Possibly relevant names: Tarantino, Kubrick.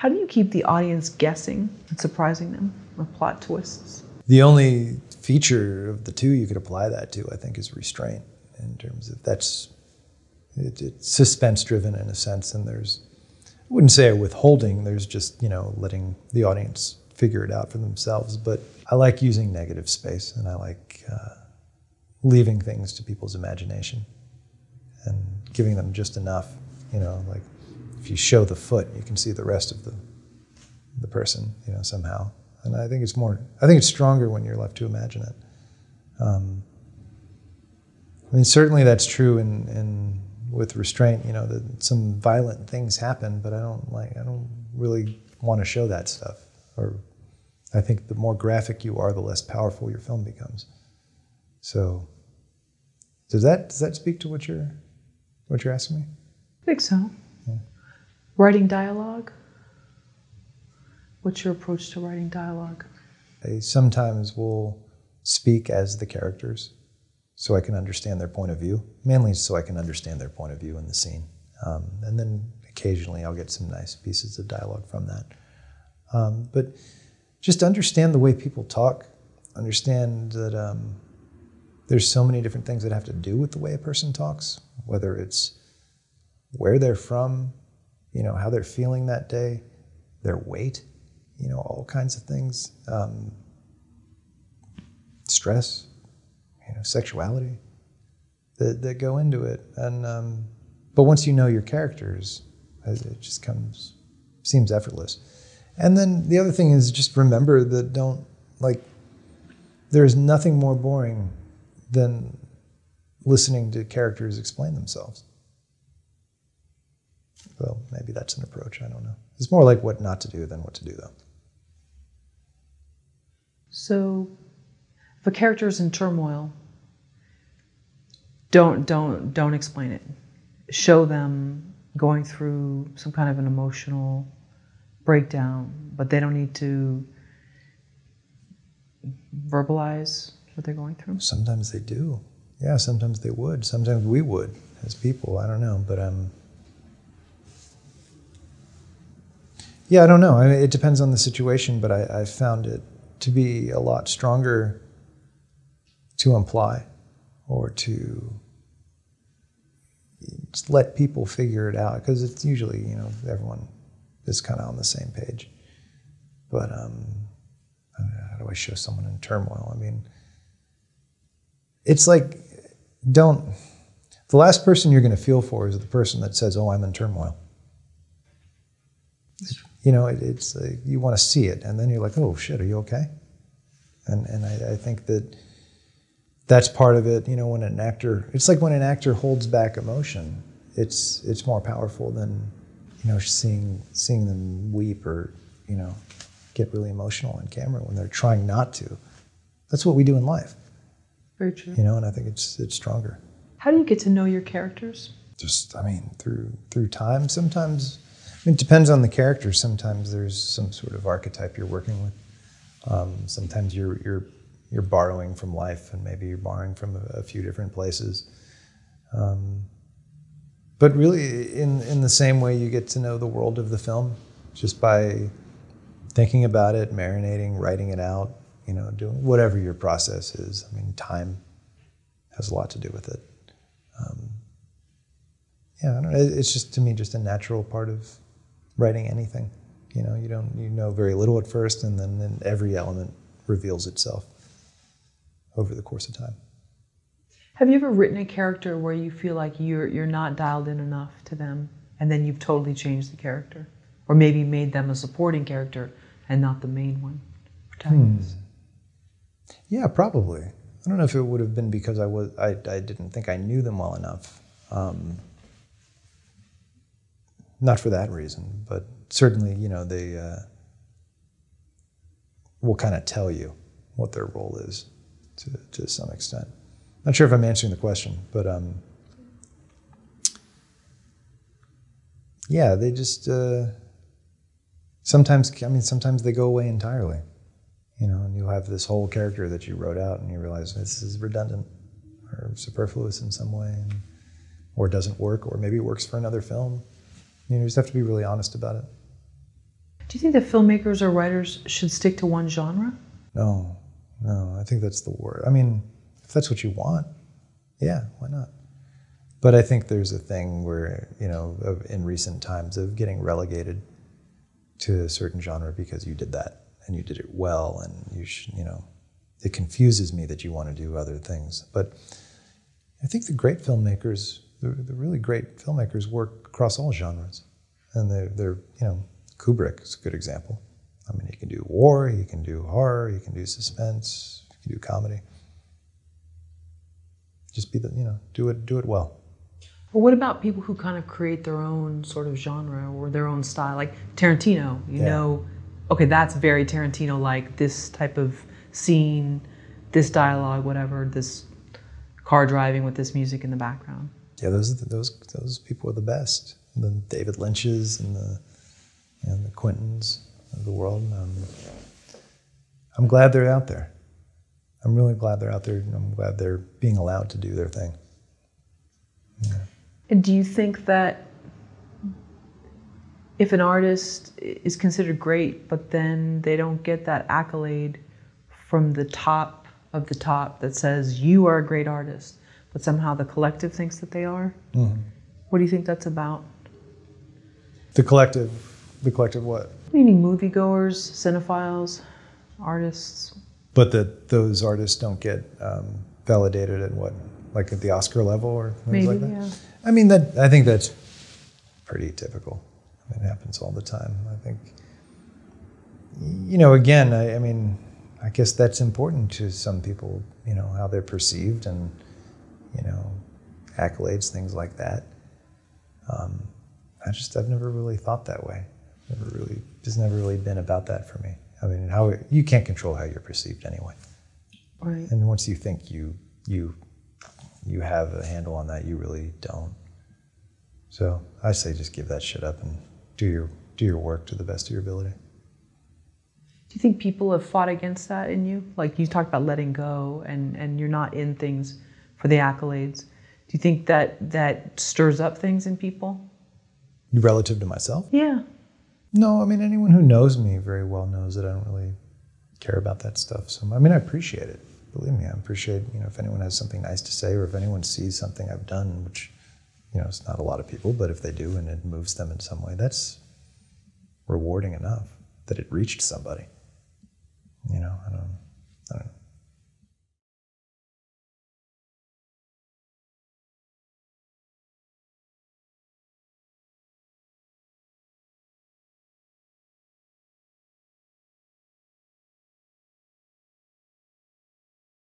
How do you keep the audience guessing and surprising them with plot twists? The only feature of the two you could apply that to, I think, is restraint. In terms of it's suspense-driven in a sense, and there's, I wouldn't say a withholding, there's just, letting the audience figure it out for themselves. But I like using negative space, and I like leaving things to people's imagination and giving them just enough, like, if you show the foot, you can see the rest of the person, somehow. And I think it's stronger when you're left to imagine it. I mean, certainly that's true in with restraint, that some violent things happen, but I don't really want to show that stuff. Or I think the more graphic you are, the less powerful your film becomes. So does that speak to what you're asking me? I think so. Yeah. Writing dialogue? What's your approach to writing dialogue? I sometimes will speak as the characters so I can understand their point of view, mainly so I can understand their point of view in the scene. And then occasionally I'll get some nice pieces of dialogue from that. But just understand the way people talk, understand that there's so many different things that have to do with the way a person talks, whether it's where they're from, how they're feeling that day, their weight, all kinds of things, stress, sexuality that go into it. And but once you know your characters, it just seems effortless. And then the other thing is just remember that there is nothing more boring than listening to characters explain themselves. Well, maybe that's an approach, I don't know. It's more like what not to do than what to do, though. So, if a character is in turmoil, don't explain it. Show them going through some kind of an emotional breakdown, but they don't need to verbalize what they're going through. Sometimes they do. Yeah, sometimes they would. Sometimes we would as people. I don't know, but yeah, I don't know. I mean, it depends on the situation, but I found it to be a lot stronger to imply or to just let people figure it out, because it's usually, everyone is kind of on the same page. But how do I show someone in turmoil? I mean, it's like, the last person you're going to feel for is the person that says, "Oh, I'm in turmoil." It's you want to see it, and then you're like, "Oh shit, are you okay?" And I think that's part of it. When an actor, it's like when an actor holds back emotion, it's more powerful than seeing them weep or get really emotional on camera when they're trying not to. That's what we do in life. Very true. And I think it's stronger. How do you get to know your characters? Just through time. Sometimes. It depends on the character. Sometimes there's some sort of archetype you're working with. Sometimes you're borrowing from life, and maybe you're borrowing from a few different places. But really, in the same way, you get to know the world of the film just by thinking about it, marinating, writing it out. Doing whatever your process is. Time has a lot to do with it. Yeah, I don't know. It's just, to me, just a natural part of writing anything. You know very little at first, and then every element reveals itself over the course of time. Have you ever written a character where you feel like you're not dialed in enough to them, and then you've totally changed the character, or maybe made them a supporting character and not the main one? Yeah, probably. I don't know if it would have been because I didn't think I knew them well enough. Not for that reason, but certainly, they will kind of tell you what their role is to some extent. Not sure if I'm answering the question, but yeah, they just sometimes they go away entirely, and you have this whole character that you wrote out, and you realize this is redundant or superfluous in some way, or doesn't work, or maybe works for another film. You just have to be really honest about it. Do you think that filmmakers or writers should stick to one genre? No, no, I think that's the word. I mean, if that's what you want, yeah, why not? But I think there's a thing where, you know, in recent times of getting relegated to a certain genre because you did that and you did it well, and you should, you know, it confuses me that you want to do other things. But I think the great filmmakers, the really great filmmakers work across all genres. And they're, you know, Kubrick is a good example. I mean, he can do war, he can do horror, he can do suspense, he can do comedy. Just be the, you know, do it well. Well, what about people who kind of create their own sort of genre or their own style, like Tarantino? You know, okay, that's very Tarantino-like, this type of scene, this dialogue, whatever, this car driving with this music in the background. Yeah, those are those people are the best. And the David Lynch's and the Quentins of the world. I'm glad they're out there. I'm really glad they're out there, and I'm glad they're being allowed to do their thing. Yeah. And do you think that if an artist is considered great, but then they don't get that accolade from the top of the top that says, you are a great artist, but somehow the collective thinks that they are? Mm-hmm. What do you think that's about? The collective what? Meaning moviegoers, cinephiles, artists. But that those artists don't get validated at what, like at the Oscar level or things like that? Yeah. I mean, that, I think that's pretty typical. I mean, it happens all the time. I think, you know, again, I mean, I guess that's important to some people, you know, how they're perceived and, you know, accolades, things like that. I've never really thought that way. It's never really been about that for me. I mean, you can't control how you're perceived anyway. Right. And once you think you have a handle on that, you really don't. So I say just give that shit up and do your work to the best of your ability. Do you think people have fought against that in you? Like you talked about letting go and you're not in things for the accolades. Do you think that stirs up things in people? Relative to myself? Yeah. No, I mean, anyone who knows me very well knows that I don't really care about that stuff. So, I mean, I appreciate it. Believe me, I appreciate, you know, if anyone has something nice to say or if anyone sees something I've done, which, you know, it's not a lot of people, but if they do and it moves them in some way, that's rewarding enough that it reached somebody. You know, I don't